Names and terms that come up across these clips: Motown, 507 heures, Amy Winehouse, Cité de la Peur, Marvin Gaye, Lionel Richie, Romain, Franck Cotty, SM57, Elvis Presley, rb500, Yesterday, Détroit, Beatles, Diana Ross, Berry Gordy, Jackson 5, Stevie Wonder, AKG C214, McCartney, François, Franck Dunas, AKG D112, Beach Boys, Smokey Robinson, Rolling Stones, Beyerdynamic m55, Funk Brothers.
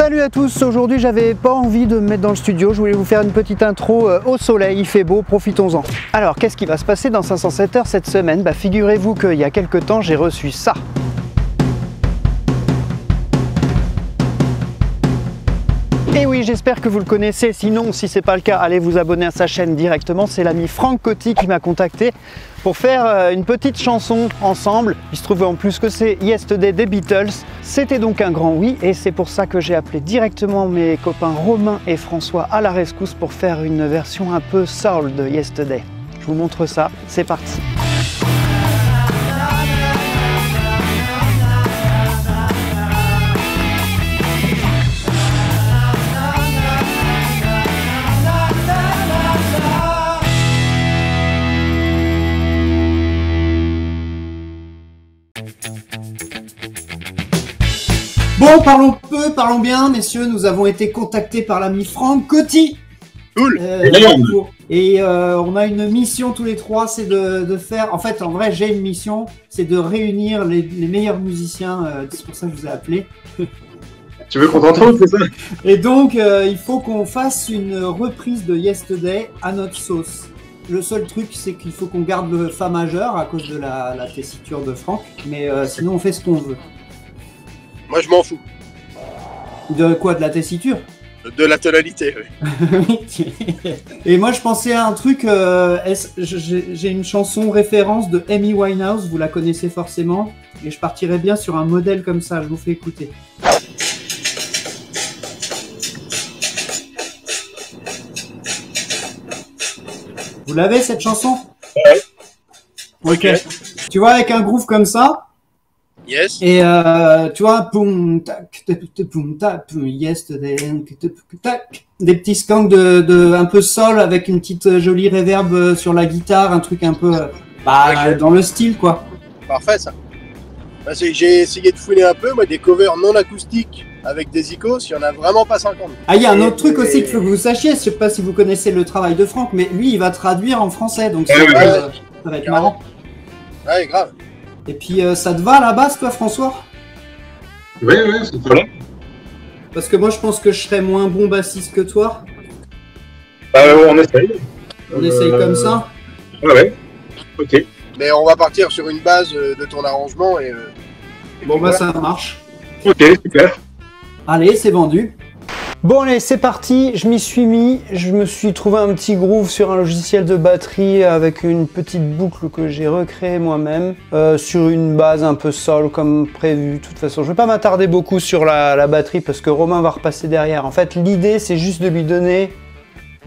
Salut à tous, aujourd'hui j'avais pas envie de me mettre dans le studio, je voulais vous faire une petite intro au soleil, il fait beau, profitons-en. Alors qu'est-ce qui va se passer dans 507 heures cette semaine? Bah figurez-vous qu'il y a quelques temps j'ai reçu ça. Et oui, j'espère que vous le connaissez, sinon si c'est pas le cas, allez vous abonner à sa chaîne directement, c'est l'ami Franck Cotty qui m'a contacté pour faire une petite chanson ensemble. Il se trouvait en plus que c'est Yesterday des Beatles. C'était donc un grand oui et c'est pour ça que j'ai appelé directement mes copains Romain et François à la rescousse pour faire une version un peu soul de Yesterday. Je vous montre ça, c'est parti. Bon, parlons peu, parlons bien, messieurs, nous avons été contactés par l'ami Franck Cotty. Cool. On a une mission tous les trois, c'est de faire... En fait, en vrai, j'ai une mission, c'est de réunir les meilleurs musiciens, c'est pour ça que je vous ai appelé. Tu veux qu'on t'entende, c'est ça? Et donc, il faut qu'on fasse une reprise de Yesterday à notre sauce. Le seul truc, c'est qu'il faut qu'on garde le Fa majeur à cause de la tessiture de Franck, mais sinon on fait ce qu'on veut. Moi, je m'en fous. De quoi? De la tessiture? De la tonalité, oui. Et moi, je pensais à un truc. J'ai une chanson référence de Amy Winehouse, vous la connaissez forcément. Et je partirais bien sur un modèle comme ça, je vous fais écouter. Vous l'avez, cette chanson? Ouais. Ok. Tu vois, avec un groove comme ça. Yes. Et tu vois, poum tac, poum tac, Yesterday, tac, des petits skanks de un peu sol avec une petite jolie réverb sur la guitare, un truc un peu dans le style quoi. Parfait ça. J'ai essayé de fouiller un peu, moi, des covers non acoustiques avec des icos, il n'y en a vraiment pas 50. Ah, il y a un autre truc aussi qu'il faut que vous sachiez, je sais pas si vous connaissez le travail de Franck, mais lui il va traduire en français, donc ça va être marrant. Ouais, grave. Et puis ça te va à la basse toi François? Oui, c'est pas là. Parce que moi je pense que je serais moins bon bassiste que toi. On essaye. On essaye comme ça. Ouais, ok. Mais on va partir sur une base de ton arrangement et bon bah voilà. Ça marche. Ok, super. Allez, c'est vendu. Bon allez, c'est parti, je m'y suis mis, je me suis trouvé un petit groove sur un logiciel de batterie avec une petite boucle que j'ai recréée moi-même sur une base un peu sol comme prévu. De toute façon, je ne vais pas m'attarder beaucoup sur la batterie parce que Romain va repasser derrière. En fait, l'idée c'est juste de lui donner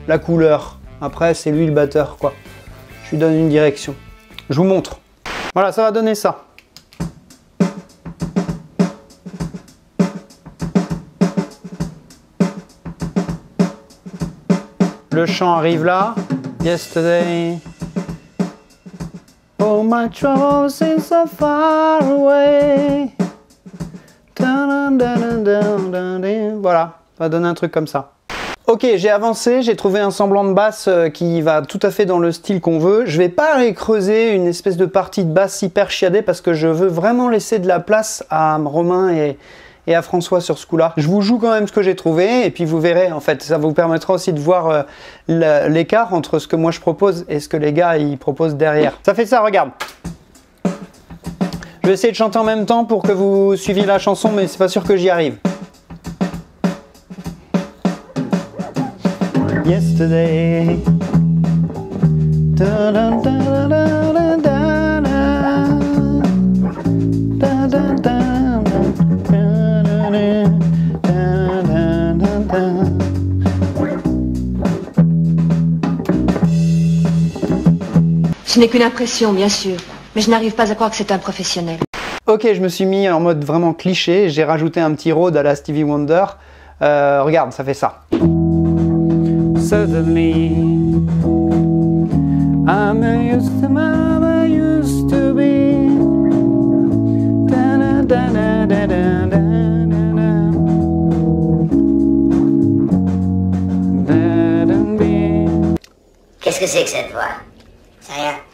la couleur. Après, c'est lui le batteur quoi. Je lui donne une direction. Je vous montre. Voilà, ça va donner ça. Le chant arrive là. Yesterday. Oh, my troubles seem so far away. Dun, dun, dun, dun, dun, dun. Voilà, ça va donner un truc comme ça. Ok, j'ai avancé, j'ai trouvé un semblant de basse qui va tout à fait dans le style qu'on veut. Je vais pas aller creuser une espèce de partie de basse hyper chiadée parce que je veux vraiment laisser de la place à Romain et à François sur ce coup-là. Je vous joue quand même ce que j'ai trouvé et puis vous verrez en fait, ça vous permettra aussi de voir l'écart entre ce que moi je propose et ce que les gars ils proposent derrière. Ça fait ça, regarde. Je vais essayer de chanter en même temps pour que vous suiviez la chanson mais c'est pas sûr que j'y arrive. Yesterday. Da da da da da da. Ce n'est qu'une impression, bien sûr, mais je n'arrive pas à croire que c'est un professionnel. Ok, je me suis mis en mode vraiment cliché, j'ai rajouté un petit road à la Stevie Wonder. Regarde, ça fait ça. Suddenly, I'm used to mama used to be. Da, da, da, da, da, da. Qu'est-ce que c'est que cette voix?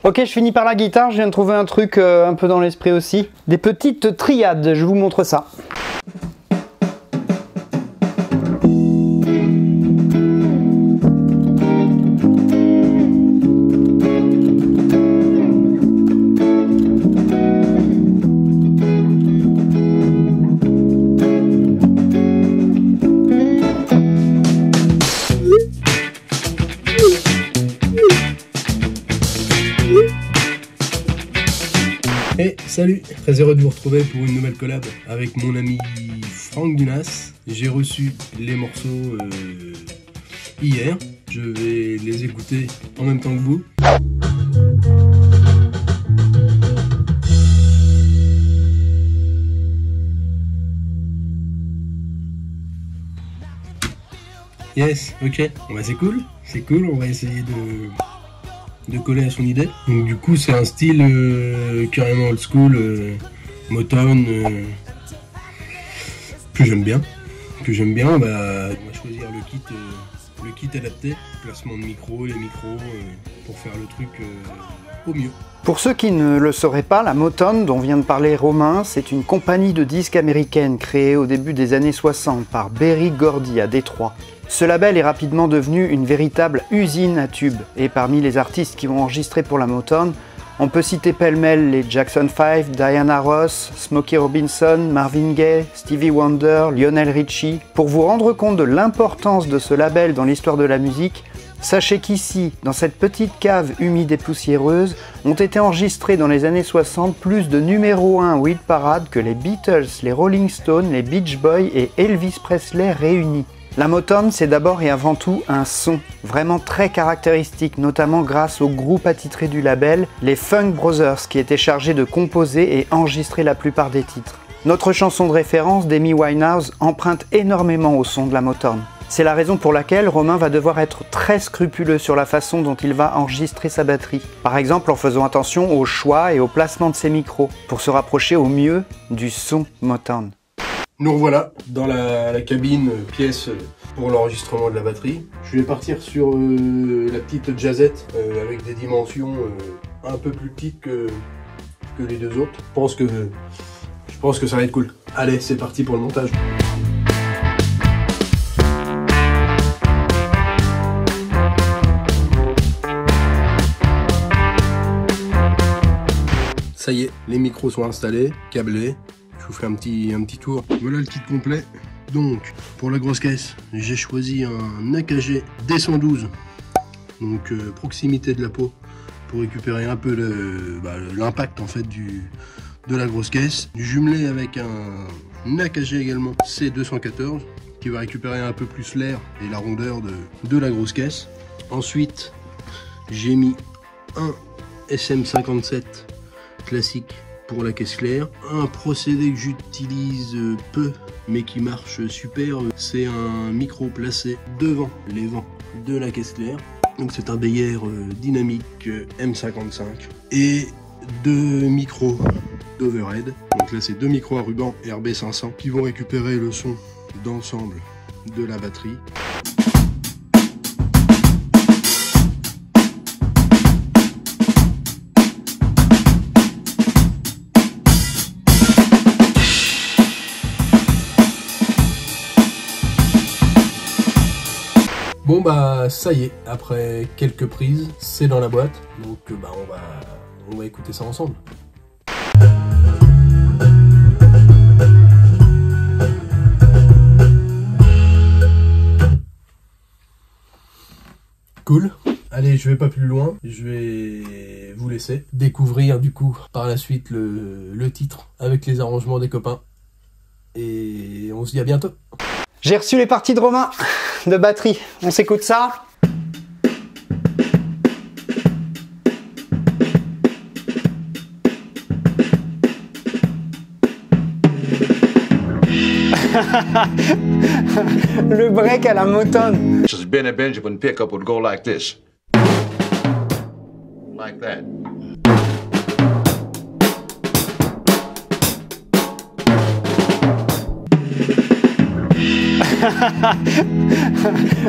Ok, je finis par la guitare, je viens de trouver un truc un peu dans l'esprit aussi. Des petites triades, je vous montre ça. Salut, très heureux de vous retrouver pour une nouvelle collab avec mon ami Franck Dunas. J'ai reçu les morceaux hier, je vais les écouter en même temps que vous. Yes, ok, bah, c'est cool, on va essayer de coller à son idée. Donc du coup c'est un style carrément old school, Motown, que j'aime bien. Bah, on va choisir le kit adapté, placement de micro, les micros, pour faire le truc au mieux. Pour ceux qui ne le sauraient pas, la Motown dont vient de parler Romain, c'est une compagnie de disques américaine créée au début des années 60 par Berry Gordy à Détroit. Ce label est rapidement devenu une véritable usine à tubes, et parmi les artistes qui ont enregistré pour la Motown, on peut citer pêle-mêle les Jackson 5, Diana Ross, Smokey Robinson, Marvin Gaye, Stevie Wonder, Lionel Richie. Pour vous rendre compte de l'importance de ce label dans l'histoire de la musique, sachez qu'ici, dans cette petite cave humide et poussiéreuse, ont été enregistrés dans les années 60 plus de numéro 1 au hit parade que les Beatles, les Rolling Stones, les Beach Boys et Elvis Presley réunis. La Motown, c'est d'abord et avant tout un son, vraiment très caractéristique, notamment grâce au groupe attitré du label, les Funk Brothers, qui étaient chargés de composer et enregistrer la plupart des titres. Notre chanson de référence d'Amy Winehouse emprunte énormément au son de la Motown. C'est la raison pour laquelle Romain va devoir être très scrupuleux sur la façon dont il va enregistrer sa batterie, par exemple en faisant attention au choix et au placement de ses micros, pour se rapprocher au mieux du son Motown. Nous revoilà dans la cabine, pièce pour l'enregistrement de la batterie. Je vais partir sur la petite jazzette avec des dimensions un peu plus petites que les deux autres. Je pense que ça va être cool. Allez, c'est parti pour le montage. Ça y est, les micros sont installés, câblés. Je vous fais un petit tour. Voilà le kit complet. Donc, pour la grosse caisse, j'ai choisi un AKG D112, donc proximité de la peau, pour récupérer un peu l'impact en fait de la grosse caisse. Jumelé avec un AKG également C214, qui va récupérer un peu plus l'air et la rondeur de la grosse caisse. Ensuite, j'ai mis un SM57 classique pour la caisse claire. Un procédé que j'utilise peu mais qui marche super, c'est un micro placé devant les vents de la caisse claire. Donc c'est un Beyerdynamic m55 et deux micros d'overhead. Donc là c'est deux micros à ruban rb500 qui vont récupérer le son d'ensemble de la batterie. Bon bah ça y est, après quelques prises, c'est dans la boîte, donc bah on va écouter ça ensemble. Cool. Allez, je vais pas plus loin, je vais vous laisser découvrir du coup par la suite le titre avec les arrangements des copains, et on se dit à bientôt. J'ai reçu les parties de Romain de batterie, on s'écoute ça. Le break à la Motown. Just Ben and Benjamin pickup would go like this. Like that.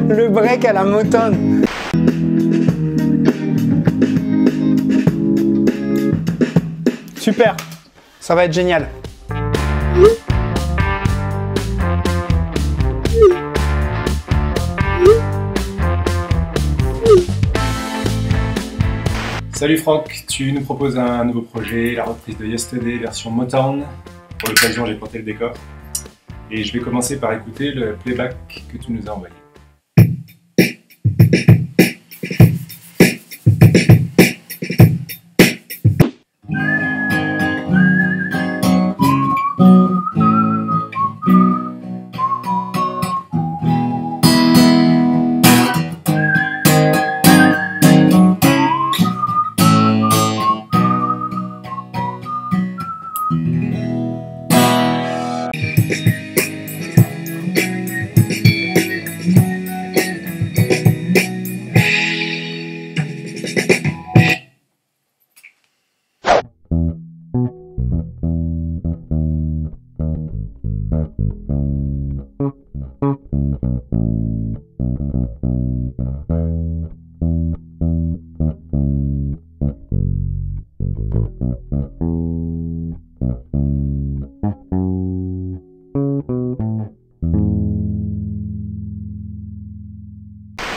Le break à la Motown. Super, ça va être génial. Salut Franck, tu nous proposes un nouveau projet, la reprise de Yesterday version Motown. Pour l'occasion, j'ai planté le décor. Et je vais commencer par écouter le playback que tu nous as envoyé.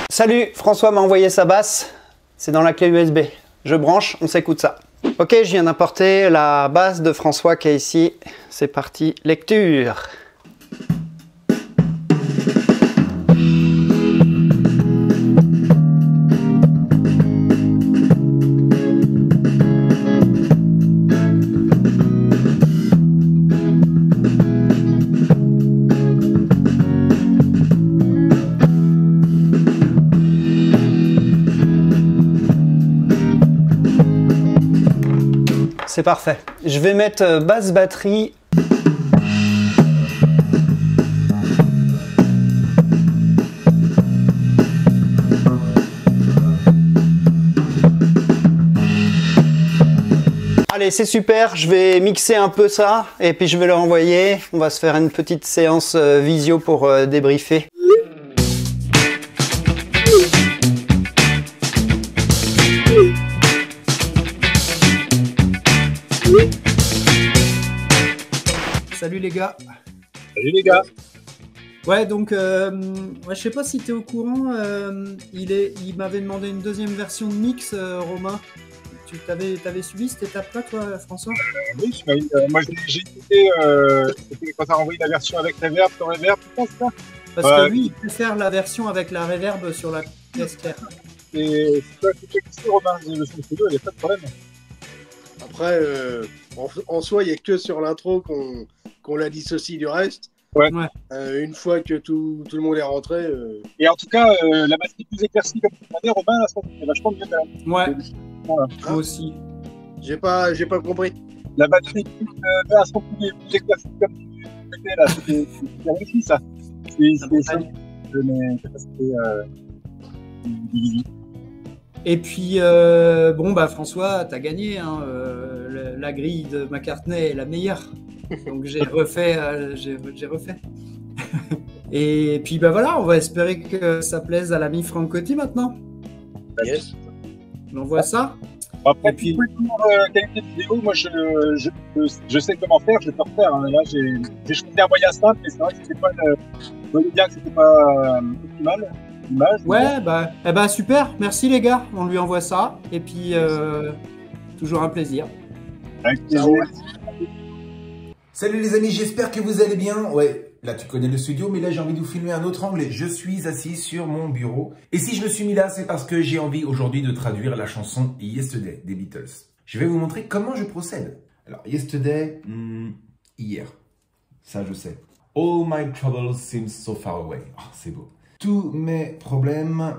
Salut, François m'a envoyé sa basse, c'est dans la clé USB. Je branche, on s'écoute ça. Ok, je viens d'importer la basse de François qui est ici. C'est parti, lecture. C'est parfait. Je vais mettre basse batterie. Allez, c'est super. Je vais mixer un peu ça et puis je vais le renvoyer. On va se faire une petite séance visio pour débriefer. Salut les gars. Salut les gars. Ouais, donc ouais, je sais pas si t'es au courant, il m'avait demandé une deuxième version de mix, Romain. Tu t'avais subi cette étape-là, toi, François? Oui, moi j'ai écouté quand t'as envoyé la version avec la reverb, sans reverb, tu penses ça? Parce que lui, il préfère la version avec la reverb sur la pièce claire. Et c'est toi qui fais ici, Romain, le son studio, il n'y a pas de problème. Après, en soi, il n'y a que sur l'intro qu'on la dissocie du reste. Ouais. Une fois que tout le monde est rentré. Et en tout cas, la basse qui est plus éclaircie comme tu disais, Robin, là, ça c'est vachement bien. Ouais. Voilà. Moi aussi. J'ai pas compris. La batterie plus éclaircie comme tu disais là, c'était réussi ça. C'est ça. Et puis, bon, bah, François, t'as gagné, hein, la grille de McCartney est la meilleure. Donc, j'ai refait. Et puis, bah, voilà, on va espérer que ça plaise à l'ami Franck Cotty maintenant. Yes. On envoie ça. Après, et puis, pour qualité de vidéo, moi, je sais comment faire, je vais pas refaire. Hein. Là, j'ai choisi un moyen simple, mais c'est vrai que c'était pas bien, que c'était pas optimal. Ouais, bah, eh ben super, merci les gars, on lui envoie ça, et puis toujours un plaisir. Avec plaisir. Salut les amis, j'espère que vous allez bien. Ouais, là tu connais le studio, mais là j'ai envie de vous filmer un autre angle. Je suis assis sur mon bureau, et si je me suis mis là, c'est parce que j'ai envie aujourd'hui de traduire la chanson Yesterday des Beatles. Je vais vous montrer comment je procède. Alors, Yesterday, hier, ça je sais. All my troubles seem so far away. Oh, c'est beau. Tous mes problèmes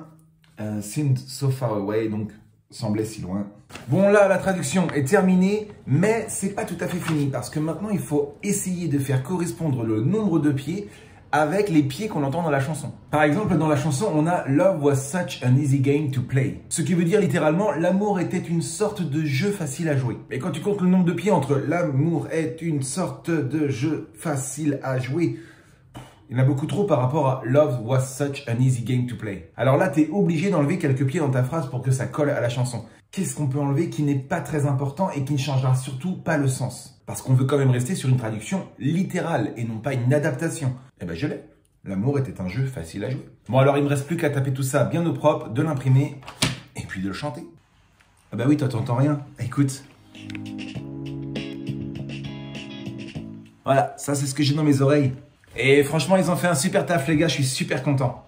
seemed so far away, donc semblaient si loin. Bon là, la traduction est terminée, mais c'est pas tout à fait fini, parce que maintenant il faut essayer de faire correspondre le nombre de pieds avec les pieds qu'on entend dans la chanson. Par exemple, dans la chanson, on a « Love was such an easy game to play », ce qui veut dire littéralement « L'amour était une sorte de jeu facile à jouer ». Et quand tu comptes le nombre de pieds entre « L'amour est une sorte de jeu facile à jouer », il y en a beaucoup trop par rapport à « Love was such an easy game to play ». Alors là, t'es obligé d'enlever quelques pieds dans ta phrase pour que ça colle à la chanson. Qu'est-ce qu'on peut enlever qui n'est pas très important et qui ne changera surtout pas le sens? Parce qu'on veut quand même rester sur une traduction littérale et non pas une adaptation. Eh ben je l'ai. L'amour était un jeu facile à jouer. Bon alors, il me reste plus qu'à taper tout ça bien au propre, de l'imprimer et puis de le chanter. Ah bah oui, toi t'entends rien. Écoute. Voilà, ça c'est ce que j'ai dans mes oreilles. Et franchement, ils ont fait un super taf, les gars, je suis super content.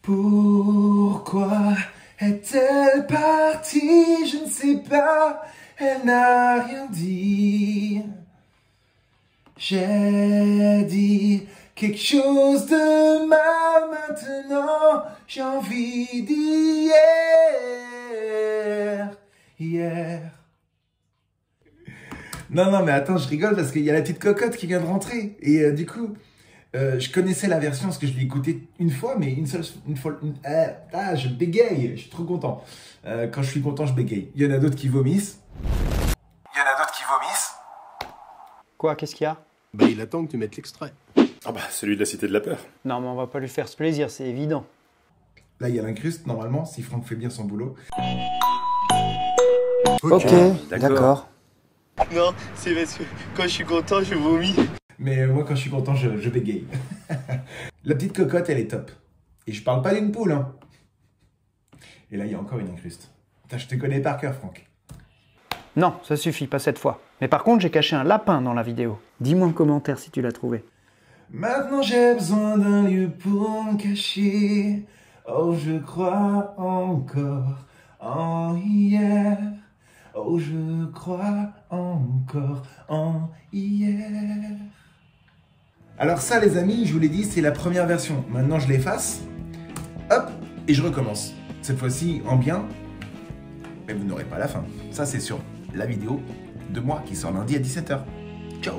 Pourquoi est-elle partie? Je ne sais pas, elle n'a rien dit. J'ai dit quelque chose de mal, maintenant j'ai envie d'hier, hier. Non, non, mais attends, je rigole parce qu'il y a la petite cocotte qui vient de rentrer. Et du coup... je connaissais la version parce que je l'ai écoutée une fois, mais je bégaye, je suis trop content. Quand je suis content, je bégaye. Il y en a d'autres qui vomissent. Quoi, qu'est-ce qu'il y a? Bah, il attend que tu mettes l'extrait. Ah bah, celui de la Cité de la Peur. Non, mais on va pas lui faire ce plaisir, c'est évident. Là, il y a l'incruste, normalement, si Franck fait bien son boulot. Ok, d'accord. Non, c'est parce que quand je suis content, je vomis. Mais moi, quand je suis content, je bégaye. La petite cocotte, elle est top. Et je parle pas d'une poule, hein. Et là, il y a encore une incruste. Putain, je te connais par cœur, Franck. Non, ça suffit, pas cette fois. Mais par contre, j'ai caché un lapin dans la vidéo. Dis-moi en commentaire si tu l'as trouvé. Maintenant, j'ai besoin d'un lieu pour me cacher. Oh, je crois encore en hier. Oh, je crois encore en hier. Alors ça, les amis, je vous l'ai dit, c'est la première version. Maintenant, je l'efface. Hop, et je recommence. Cette fois-ci, en bien. Mais vous n'aurez pas la fin. Ça, c'est sur la vidéo de moi qui sort lundi à 17 h. Ciao.